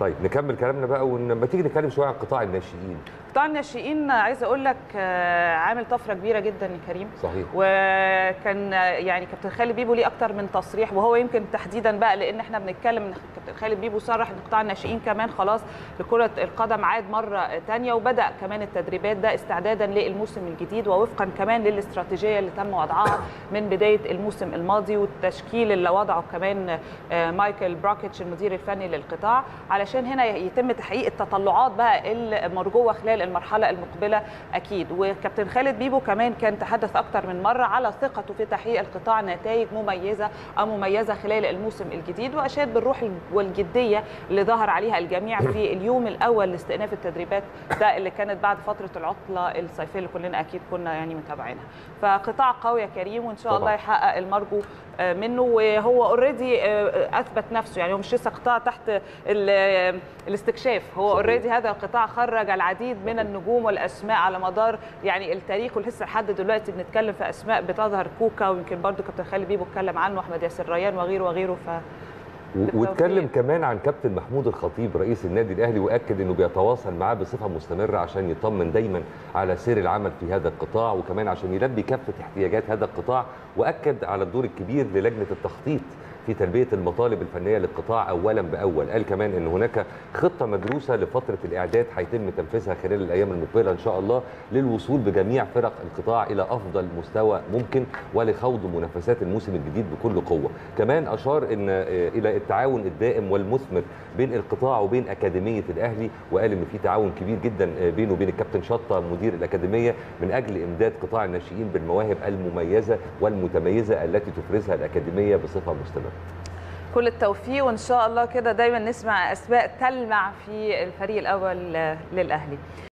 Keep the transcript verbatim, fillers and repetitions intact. طيب نكمل كلامنا بقى، ولما تيجي نتكلم شويه عن قطاع الناشئين. قطاع الناشئين عايزه اقول لك عامل طفره كبيره جدا يا كريم. صحيح. وكان يعني كابتن خالد بيبو ليه اكتر من تصريح، وهو يمكن تحديدا بقى لان احنا بنتكلم ان كابتن خالد بيبو صرح ان قطاع الناشئين كمان خلاص لكره القدم عاد مره ثانيه، وبدا كمان التدريبات ده استعدادا للموسم الجديد ووفقا كمان للاستراتيجيه اللي تم وضعها من بدايه الموسم الماضي والتشكيل اللي وضعه كمان مايكل براكيتش المدير الفني للقطاع، علشان هنا يتم تحقيق التطلعات بقى المرجوه خلال المرحله المقبله اكيد. وكابتن خالد بيبو كمان كان تحدث اكتر من مره على ثقته في تحقيق القطاع نتائج مميزه او مميزه خلال الموسم الجديد، واشاد بالروح والجديه اللي ظهر عليها الجميع في اليوم الاول لاستئناف التدريبات ده اللي كانت بعد فتره العطله الصيفيه اللي كلنا اكيد كنا يعني متابعينها. فقطاع قوي يا كريم، وان شاء الله يحقق المرجو منه، وهو اوريدي اثبت نفسه، يعني هو مش لسه قطاع تحت الاستكشاف، هو اوريدي هذا القطاع خرج العديد من النجوم والاسماء على مدار يعني التاريخ، ولسه لحد دلوقتي بنتكلم في اسماء بتظهر كوكا، ويمكن برضو كابتن خالد بيبو اتكلم عنه، احمد ياسر ريان وغيره وغيره. ف واتكلم كمان عن كابتن محمود الخطيب رئيس النادي الاهلي، واكد انه بيتواصل معاه بصفه مستمره عشان يطمن دايما على سير العمل في هذا القطاع، وكمان عشان يلبي كافه احتياجات هذا القطاع، واكد على الدور الكبير للجنه التخطيط في تلبيه المطالب الفنيه للقطاع اولا باول. قال كمان ان هناك خطه مدروسه لفتره الاعداد هيتم تنفيذها خلال الايام المقبله ان شاء الله للوصول بجميع فرق القطاع الى افضل مستوى ممكن ولخوض منافسات الموسم الجديد بكل قوه. كمان اشار ان الى التعاون الدائم والمثمر بين القطاع وبين اكاديميه الاهلي، وقال ان في تعاون كبير جدا بينه وبين الكابتن شطا مدير الاكاديميه من اجل امداد قطاع الناشئين بالمواهب المميزه والمتميزه التي تفرزها الاكاديميه بصفه مستمره. كل التوفيق، وان شاء الله كده دايما نسمع اسماء تلمع في الفريق الاول للاهلي.